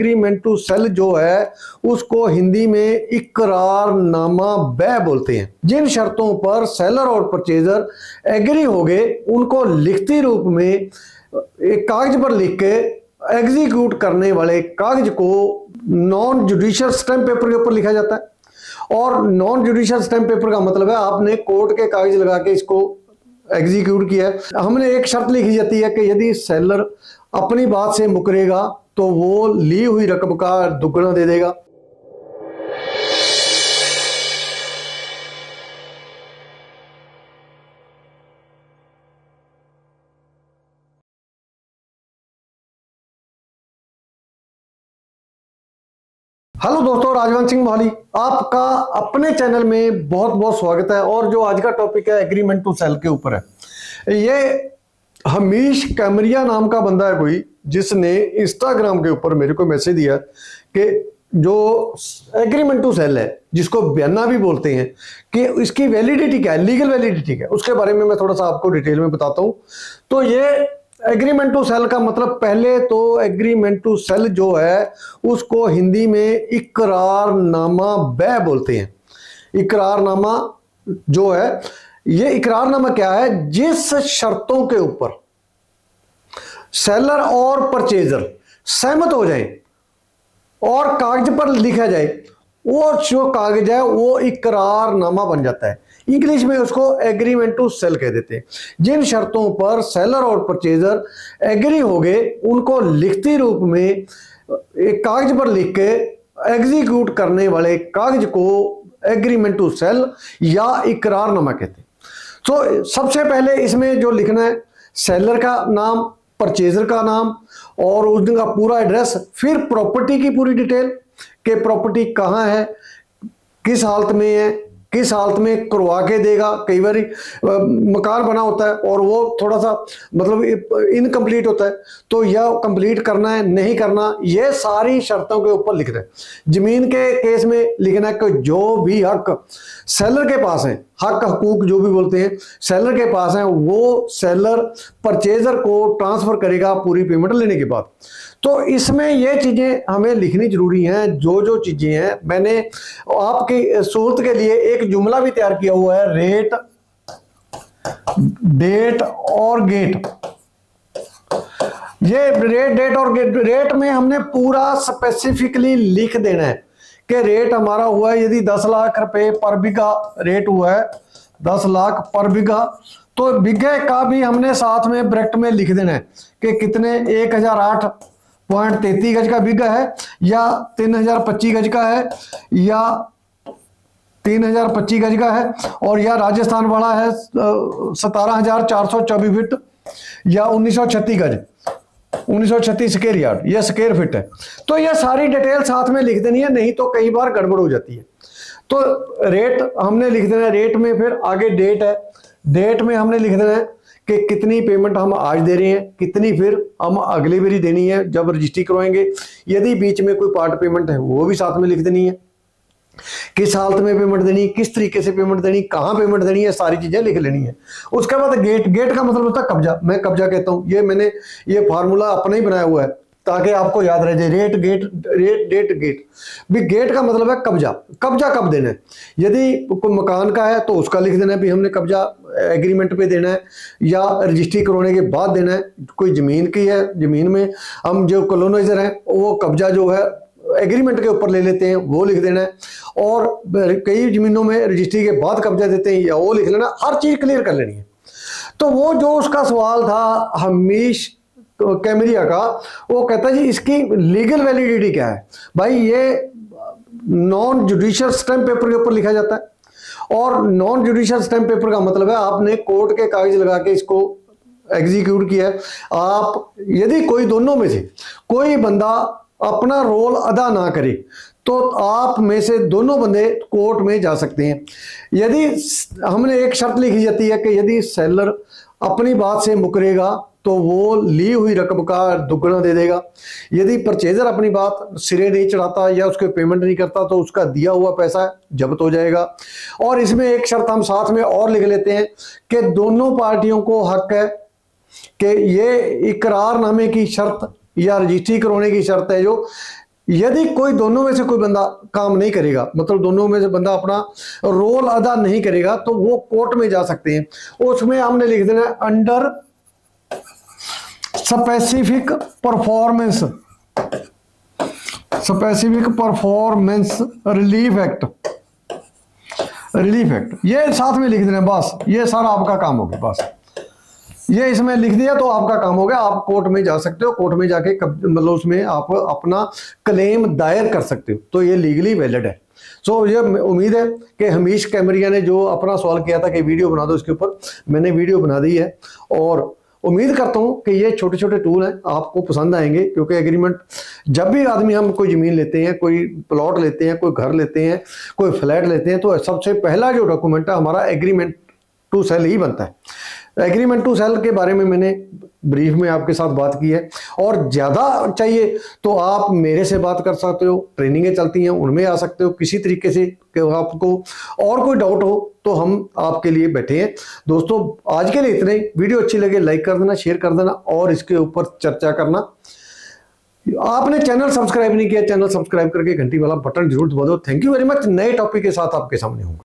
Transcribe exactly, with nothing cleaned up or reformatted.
Agreement to cell जो है उसको हिंदी में इकरारनामा बै बोलते हैं। जिन शर्तों पर सेलर और परचेजर एग्री हो गए उनको लिखती रूप में एक कागज पर लिख के एग्जीक्यूट करने वाले कागज को नॉन जुडिशियल स्टैम्प पेपर के ऊपर लिखा जाता है। और नॉन जुडिशियल स्टैम्प पेपर का मतलब है आपने कोर्ट के कागज लगा के इसको एग्जीक्यूट किया है। हमने एक शर्त लिखी जाती है कि यदि सेलर अपनी बात से मुकरेगा तो वो ली हुई रकम का दुगना दे देगा। हेलो दोस्तों, राजवंत सिंह मोहाली आपका अपने चैनल में बहुत बहुत स्वागत है। और जो आज का टॉपिक है एग्रीमेंट टू सेल के ऊपर है। ये हमीश कैमरिया नाम का बंदा है कोई, जिसने इंस्टाग्राम के ऊपर मेरे को मैसेज दिया कि जो एग्रीमेंट टू सेल है, जिसको बयाना भी बोलते हैं, कि इसकी वैलिडिटी क्या है, लीगल वैलिडिटी क्या है, उसके बारे में मैं थोड़ा सा आपको डिटेल में बताता हूँ। तो ये एग्रीमेंट टू सेल का मतलब, पहले तो एग्रीमेंट टू सेल जो है उसको हिंदी में इकरारनामा बै बोलते हैं। इकरारनामा जो है, ये इकरारनामा क्या है, जिस शर्तों के ऊपर सेलर और परचेजर सहमत हो जाए और कागज पर लिखा जाए, वो जो कागज है वो इकरारनामा बन जाता है। इंग्लिश में उसको एग्रीमेंट टू सेल कह देते हैं। जिन शर्तों पर सेलर और परचेजर एग्री हो गए उनको लिखती रूप में एक कागज पर लिख के एग्जीक्यूट करने वाले कागज को एग्रीमेंट टू सेल या इकरारनामा कहते हैं। तो सबसे पहले इसमें जो लिखना है, सेलर का नाम, परचेजर का नाम और उस दिन का पूरा एड्रेस, फिर प्रॉपर्टी की पूरी डिटेल कि प्रॉपर्टी कहाँ है, किस हालत में है, किस हालत में करवा के देगा। कई बार मकान बना होता है और वो थोड़ा सा मतलब इनकम्प्लीट होता है, तो यह कंप्लीट करना है नहीं करना, ये सारी शर्तों के ऊपर लिख रहे हैं। जमीन के केस में लिखना है कि जो भी हक सेलर के पास है, हक हकूक जो भी बोलते हैं सेलर के पास है, वो सेलर परचेजर को ट्रांसफर करेगा पूरी पेमेंट लेने के बाद। तो इसमें ये चीज़ें हमें लिखनी जरूरी हैं, जो जो चीज़ें हैं। मैंने आपकी सहूलत के लिए एक जुमला भी तैयार किया हुआ है, रेट, डेट और गेट। ये रेट, डेट और गेट, रेट में हमने पूरा स्पेसिफिकली लिख देना है कि रेट हमारा हुआ है, यदि दस लाख रुपए पर बीघा रेट हुआ है, दस लाख पर बीघा, तो बीघे का भी हमने साथ में ब्रैकेट में लिख देना है कि कितने, एक हजार आठ पॉइंट तैतीस गज का बीघा है या तीन हजार पच्चीस गज का है या तीन हजार पच्चीस गज का है, और या राजस्थान वाला है सतारह हजार चार सौ चौबीस फिट या उन्नीस सौ छत्तीस गज, उन्नीस सौ छत्तीस स्केयर यार्ड या स्केयर फिट है। तो ये सारी डिटेल साथ में लिख देनी है, नहीं तो कई बार गड़बड़ हो जाती है। तो रेट हमने लिख देना है, रेट में फिर आगे डेट है, डेट में हमने लिख देना है कि कितनी पेमेंट हम आज दे रहे हैं, कितनी फिर हम अगली बारी देनी है जब रजिस्ट्री करवाएंगे, यदि बीच में कोई पार्ट पेमेंट है वो भी साथ में लिख देनी है, किस हालत में पेमेंट देनी है, किस तरीके से पेमेंट देनी, कहाँ पेमेंट देनी है, सारी चीजें लिख लेनी है। उसके बाद गेट, गेट का मतलब होता है कब्जा, मैं कब्जा कहता हूँ। ये मैंने ये फार्मूला अपना ही बनाया हुआ है ताकि आपको याद रह जाए, rate, gate, rate, date, gate. भी गेट का मतलब है कब्जा, कब्जा कब देना है, यदि कोई मकान का है तो उसका लिख देना है, भी हमने कब्जा एग्रीमेंट पे देना है या रजिस्ट्री करवाने के बाद देना है। कोई जमीन की है, जमीन में हम जो कॉलोनाइजर हैं वो कब्जा जो है एग्रीमेंट के ऊपर ले लेते हैं, वो लिख देना है। और कई जमीनों में रजिस्ट्री के बाद कब्जा देते हैं या वो लिख लेना, हर चीज़ क्लियर कर लेनी है। तो वो जो उसका सवाल था हमेश कैमरिया का, वो कहता जी इसकी लीगल वैलिडिटी क्या है। भाई ये नॉन जुडिशियल स्टैम्प पेपर के ऊपर लिखा जाता है, और नॉन जुडिशियल स्टैम्प पेपर का मतलब है आपने कोर्ट के कागज लगा के इसको एग्जीक्यूट किया है। आप यदि कोई दोनों में से कोई बंदा अपना रोल अदा ना करे तो आप में से दोनों बंदे कोर्ट में जा सकते हैं। यदि हमने एक शर्त लिखी जाती है कि यदि सेलर अपनी बात से मुकरेगा तो वो ली हुई रकम का दुगना दे देगा। यदि परचेजर अपनी बात सिरे नहीं चढ़ाता या उसके पेमेंट नहीं करता तो उसका दिया हुआ पैसा जब्त हो जाएगा। और इसमें एक शर्त हम साथ में और लिख लेते हैं कि दोनों पार्टियों को हक है कि ये इकरारनामे की शर्त या रजिस्ट्री करवाने की शर्त है जो यदि कोई दोनों में से कोई बंदा काम नहीं करेगा, मतलब दोनों में से बंदा अपना रोल अदा नहीं करेगा, तो वो कोर्ट में जा सकते हैं। उसमें हमने लिख देना है under specific performance specific performance relief act relief act ये साथ में लिख देना, बस ये सारा आपका काम हो गया। बस ये इसमें लिख दिया तो आपका काम हो गया। आप कोर्ट में जा सकते हो, कोर्ट में जाके मतलब उसमें आप अपना क्लेम दायर कर सकते हो, तो ये लीगली वैलिड है। सो so, ये उम्मीद है कि हमीश कैमरिया ने जो अपना सवाल किया था कि वीडियो बना दो, इसके ऊपर मैंने वीडियो बना दी है और उम्मीद करता हूं कि ये छोटे छोटे टूल हैं, आपको पसंद आएंगे। क्योंकि एग्रीमेंट, जब भी आदमी हम कोई ज़मीन लेते हैं, कोई प्लॉट लेते हैं, कोई घर लेते हैं, कोई फ्लैट लेते हैं, तो सबसे पहला जो डॉक्यूमेंट है हमारा एग्रीमेंट टू सेल ही बनता है। एग्रीमेंट टू सेल के बारे में मैंने ब्रीफ में आपके साथ बात की है, और ज़्यादा चाहिए तो आप मेरे से बात कर सकते हो, ट्रेनिंगें चलती हैं उनमें आ सकते हो किसी तरीके से। कि आपको और कोई डाउट हो तो हम आपके लिए बैठे हैं। दोस्तों, आज के लिए इतने ही। वीडियो अच्छी लगे लाइक कर देना, शेयर कर देना और इसके ऊपर चर्चा करना। आपने चैनल सब्सक्राइब नहीं किया, चैनल सब्सक्राइब करके घंटी वाला बटन जरूर दबा दो। Thank you very much. नए टॉपिक के साथ आपके सामने होंगे।